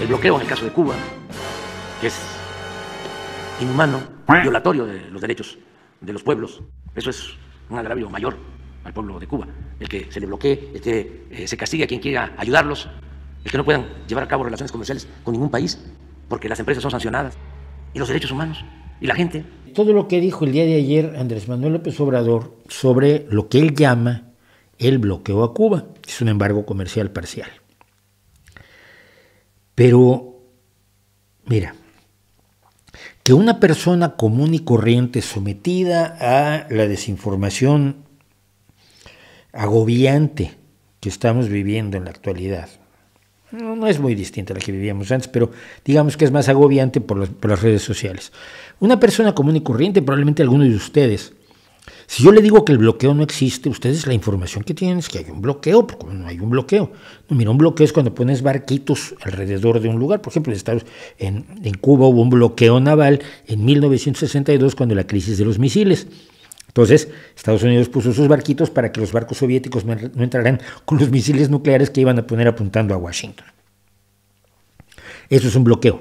El bloqueo en el caso de Cuba, que es inhumano, violatorio de los derechos de los pueblos. Eso es un agravio mayor al pueblo de Cuba. El que se le bloquee, el que se castigue a quien quiera ayudarlos, el que no puedan llevar a cabo relaciones comerciales con ningún país, porque las empresas son sancionadas, y los derechos humanos, y la gente. Todo lo que dijo el día de ayer Andrés Manuel López Obrador sobre lo que él llama el bloqueo a Cuba, es un embargo comercial parcial. Pero, mira, que una persona común y corriente sometida a la desinformación agobiante que estamos viviendo en la actualidad, no es muy distinta a la que vivíamos antes, pero digamos que es más agobiante por las redes sociales. Una persona común y corriente, probablemente alguno de ustedes, si yo le digo que el bloqueo no existe, ustedes la información que tienen es que hay un bloqueo, porque no hay un bloqueo. No, mira, un bloqueo es cuando pones barquitos alrededor de un lugar. Por ejemplo, en Cuba hubo un bloqueo naval en 1962 cuando la crisis de los misiles. Entonces, Estados Unidos puso sus barquitos para que los barcos soviéticos no entraran con los misiles nucleares que iban a poner apuntando a Washington. Eso es un bloqueo.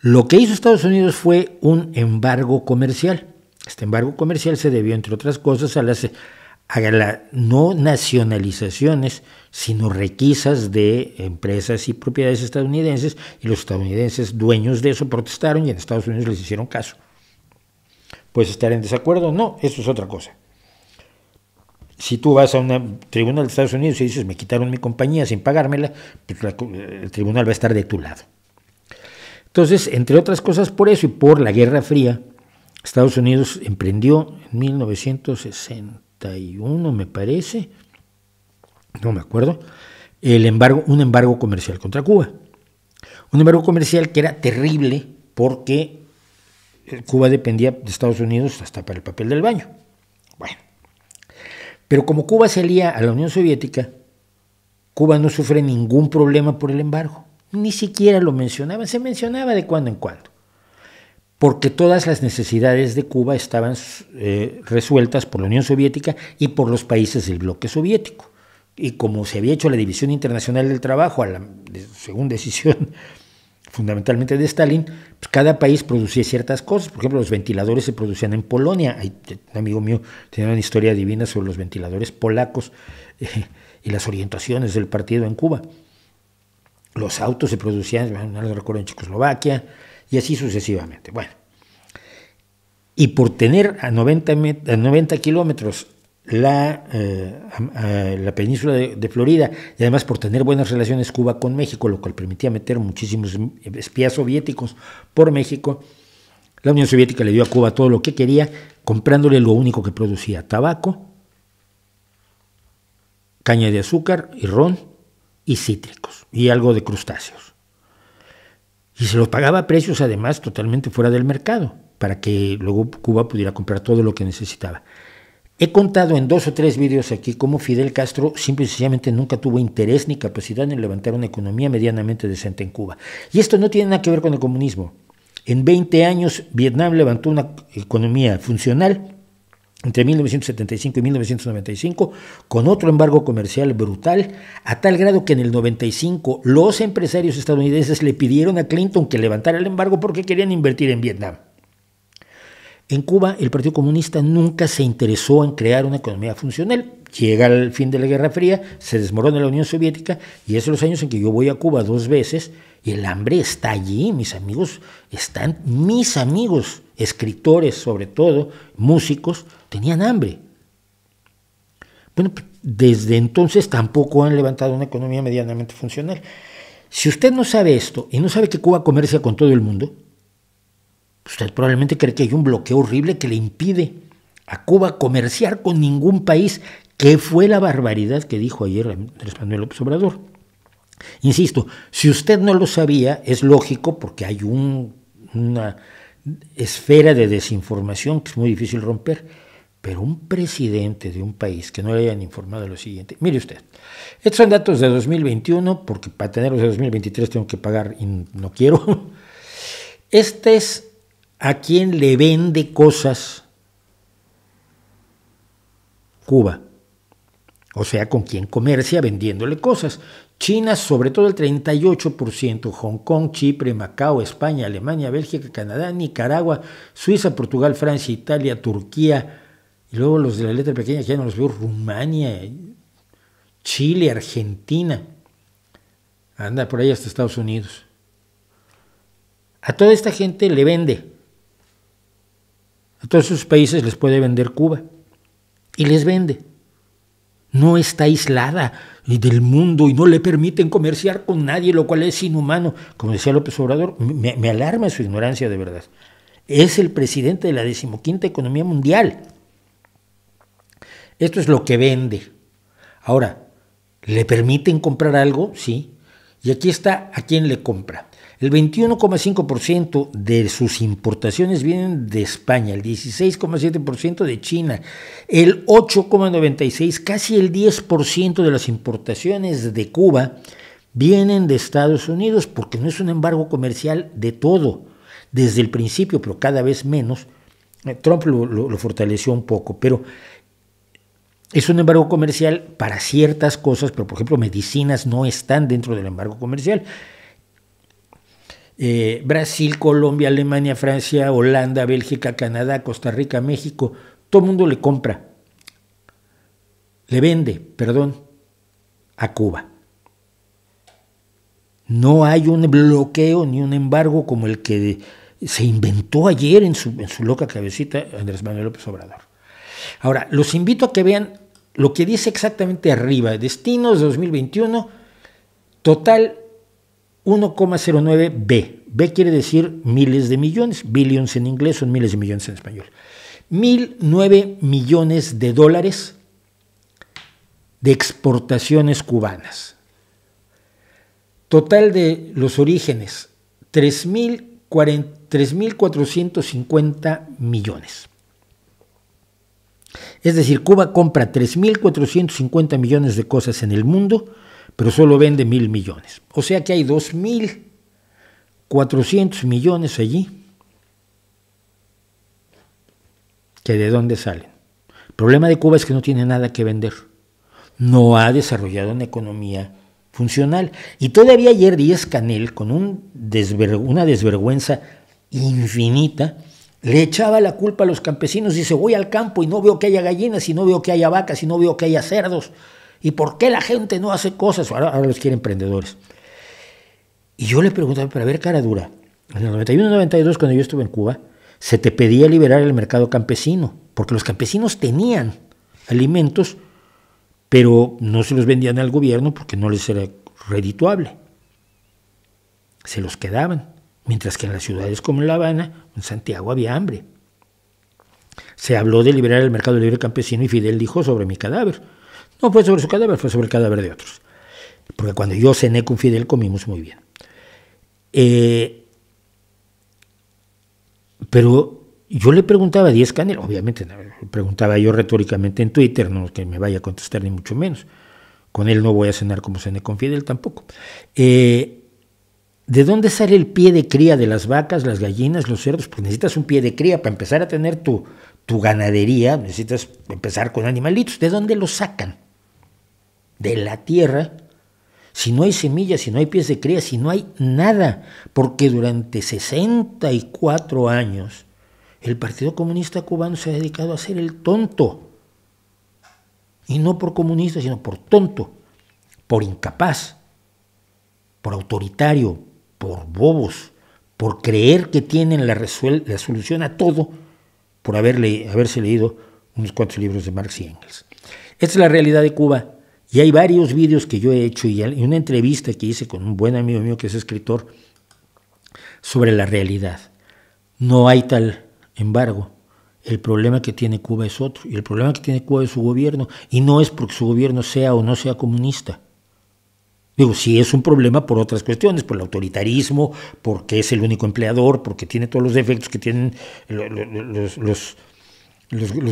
Lo que hizo Estados Unidos fue un embargo comercial. Este embargo comercial se debió, entre otras cosas, a la no nacionalizaciones, sino requisas de empresas y propiedades estadounidenses, y los estadounidenses dueños de eso protestaron y en Estados Unidos les hicieron caso. ¿Puedes estar en desacuerdo o no? Eso es otra cosa. Si tú vas a una tribunal de Estados Unidos y dices, me quitaron mi compañía sin pagármela, pues el tribunal va a estar de tu lado. Entonces, entre otras cosas, por eso y por la Guerra Fría, Estados Unidos emprendió en 1961, me parece, no me acuerdo, un embargo comercial contra Cuba. Un embargo comercial que era terrible porque Cuba dependía de Estados Unidos hasta para el papel del baño. Bueno, pero como Cuba se alía a la Unión Soviética, Cuba no sufre ningún problema por el embargo. Ni siquiera lo mencionaban, se mencionaba de cuando en cuando. Porque todas las necesidades de Cuba estaban resueltas por la Unión Soviética y por los países del bloque soviético. Y como se había hecho la división internacional del trabajo, según decisión fundamentalmente de Stalin, pues cada país producía ciertas cosas. Por ejemplo, los ventiladores se producían en Polonia. Un amigo mío tenía una historia divina sobre los ventiladores polacos y las orientaciones del partido en Cuba. Los autos se producían, no lo recuerdo, en Checoslovaquia. Y así sucesivamente. Bueno, y por tener a 90 kilómetros la península de Florida, y además por tener buenas relaciones Cuba con México, lo cual permitía meter muchísimos espías soviéticos por México, la Unión Soviética le dio a Cuba todo lo que quería, comprándole lo único que producía: tabaco, caña de azúcar y ron, y cítricos, y algo de crustáceos. Y se los pagaba a precios, además, totalmente fuera del mercado, para que luego Cuba pudiera comprar todo lo que necesitaba. He contado en 2 o 3 videos aquí cómo Fidel Castro simple y sencillamente nunca tuvo interés ni capacidad en levantar una economía medianamente decente en Cuba. Y esto no tiene nada que ver con el comunismo. En 20 años, Vietnam levantó una economía funcional entre 1975 y 1995, con otro embargo comercial brutal, a tal grado que en el 95 los empresarios estadounidenses le pidieron a Clinton que levantara el embargo porque querían invertir en Vietnam. En Cuba, el Partido Comunista nunca se interesó en crear una economía funcional. Llega el fin de la Guerra Fría, se desmorona la Unión Soviética, y esos son los años en que yo voy a Cuba 2 veces, y el hambre está allí. Mis amigos, escritores sobre todo, músicos, tenían hambre. Bueno, desde entonces tampoco han levantado una economía medianamente funcional. Si usted no sabe esto y no sabe que Cuba comercia con todo el mundo, usted probablemente cree que hay un bloqueo horrible que le impide a Cuba comerciar con ningún país, que fue la barbaridad que dijo ayer Andrés Manuel López Obrador. Insisto, si usted no lo sabía, es lógico, porque hay una esfera de desinformación que es muy difícil romper, pero un presidente de un país que no le hayan informado lo siguiente, mire usted, estos son datos de 2021, porque para tenerlos de 2023 tengo que pagar y no quiero. Este es a quien le vende cosas Cuba, o sea, con quien comercia vendiéndole cosas. China, sobre todo el 38%, Hong Kong, Chipre, Macao, España, Alemania, Bélgica, Canadá, Nicaragua, Suiza, Portugal, Francia, Italia, Turquía, y luego los de la letra pequeña, que ya no los veo, Rumania, Chile, Argentina, anda por ahí hasta Estados Unidos. A toda esta gente le vende, a todos sus países les puede vender Cuba, y les vende. No está aislada del mundo y no le permiten comerciar con nadie, lo cual es inhumano. Como decía López Obrador, me alarma su ignorancia de verdad. Es el presidente de la 15ª economía mundial. Esto es lo que vende. Ahora, ¿le permiten comprar algo? Sí. Y aquí está a quién le compra. El 21,5% de sus importaciones vienen de España, el 16,7% de China, el 8,96%, casi el 10% de las importaciones de Cuba vienen de Estados Unidos, porque no es un embargo comercial de todo, desde el principio, pero cada vez menos. Trump lo fortaleció un poco, pero es un embargo comercial para ciertas cosas, pero por ejemplo medicinas no están dentro del embargo comercial. Brasil, Colombia, Alemania, Francia, Holanda, Bélgica, Canadá, Costa Rica, México, todo el mundo le compra, le vende, perdón, a Cuba. No hay un bloqueo ni un embargo como el que se inventó ayer en su loca cabecita Andrés Manuel López Obrador. Ahora, los invito a que vean lo que dice exactamente arriba, destinos 2021, total 1,09 B. B quiere decir miles de millones, billions en inglés, son miles de millones en español. 1.009 millones de dólares de exportaciones cubanas. Total de los orígenes, 3.450 millones. Es decir, Cuba compra 3.450 millones de cosas en el mundo, pero solo vende 1.000 millones. O sea que hay 2.400 millones allí que de dónde salen. El problema de Cuba es que no tiene nada que vender. No ha desarrollado una economía funcional. Y todavía ayer Díaz-Canel, con una desvergüenza infinita, le echaba la culpa a los campesinos. Dice, voy al campo y no veo que haya gallinas, y no veo que haya vacas, y no veo que haya cerdos. ¿Y por qué la gente no hace cosas? Ahora los quiere emprendedores. Y yo le preguntaba, para ver, cara dura, en el 91-92, cuando yo estuve en Cuba, se te pedía liberar el mercado campesino, porque los campesinos tenían alimentos, pero no se los vendían al gobierno porque no les era redituable. Se los quedaban, mientras que en las ciudades como en La Habana, en Santiago, había hambre. Se habló de liberar el mercado libre campesino y Fidel dijo, sobre mi cadáver. No fue sobre su cadáver, fue sobre el cadáver de otros. Porque cuando yo cené con Fidel comimos muy bien. Pero yo le preguntaba a Díaz-Canel, obviamente preguntaba yo retóricamente en Twitter, no que me vaya a contestar ni mucho menos. Con él no voy a cenar como cené con Fidel tampoco. ¿De dónde sale el pie de cría de las vacas, las gallinas, los cerdos? Porque necesitas un pie de cría para empezar a tener tu ganadería, necesitas empezar con animalitos. ¿De dónde los sacan? De la tierra. Si no hay semillas, si no hay pies de cría, si no hay nada, porque durante 64 años el Partido Comunista Cubano se ha dedicado a ser el tonto, y no por comunista, sino por tonto, por incapaz, por autoritario, por bobos, por creer que tienen la solución a todo, por haberse leído unos cuantos libros de Marx y Engels. Esta es la realidad de Cuba. Y hay varios vídeos que yo he hecho y una entrevista que hice con un buen amigo mío que es escritor sobre la realidad. No hay tal embargo. El problema que tiene Cuba es otro. Y el problema que tiene Cuba es su gobierno. Y no es porque su gobierno sea o no sea comunista. Digo, sí es un problema por otras cuestiones, por el autoritarismo, porque es el único empleador, porque tiene todos los defectos que tienen los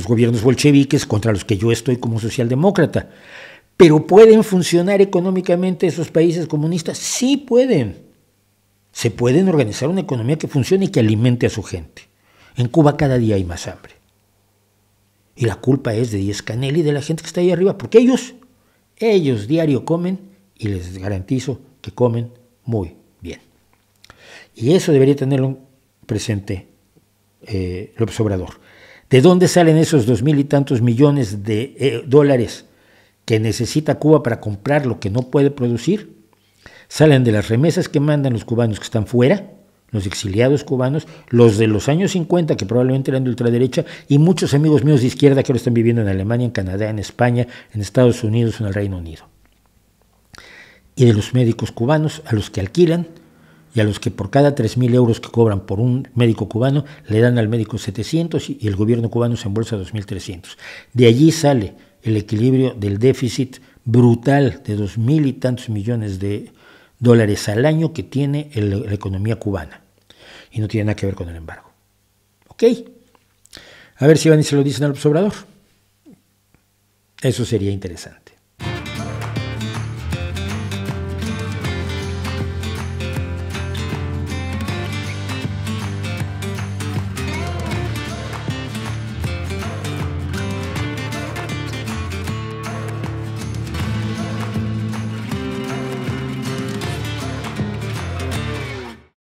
gobiernos bolcheviques contra los que yo estoy como socialdemócrata. ¿Pero pueden funcionar económicamente esos países comunistas? Sí pueden. Se pueden organizar una economía que funcione y que alimente a su gente. En Cuba cada día hay más hambre. Y la culpa es de Díaz-Canel y de la gente que está ahí arriba, porque ellos diario comen y les garantizo que comen muy bien. Y eso debería tenerlo presente López Obrador. ¿De dónde salen esos 2.000 y tantos millones de dólares que necesita Cuba para comprar lo que no puede producir? Salen de las remesas que mandan los cubanos que están fuera, los exiliados cubanos, los de los años 50 que probablemente eran de ultraderecha, y muchos amigos míos de izquierda que ahora están viviendo en Alemania, en Canadá, en España, en Estados Unidos, en el Reino Unido. Y de los médicos cubanos a los que alquilan y a los que por cada 3.000 euros que cobran por un médico cubano le dan al médico 700 y el gobierno cubano se embolsa 2.300. De allí sale el equilibrio del déficit brutal de 2.000 y tantos millones de dólares al año que tiene la economía cubana. Y no tiene nada que ver con el embargo. ¿Ok? A ver si van y se lo dicen al López Obrador. Eso sería interesante.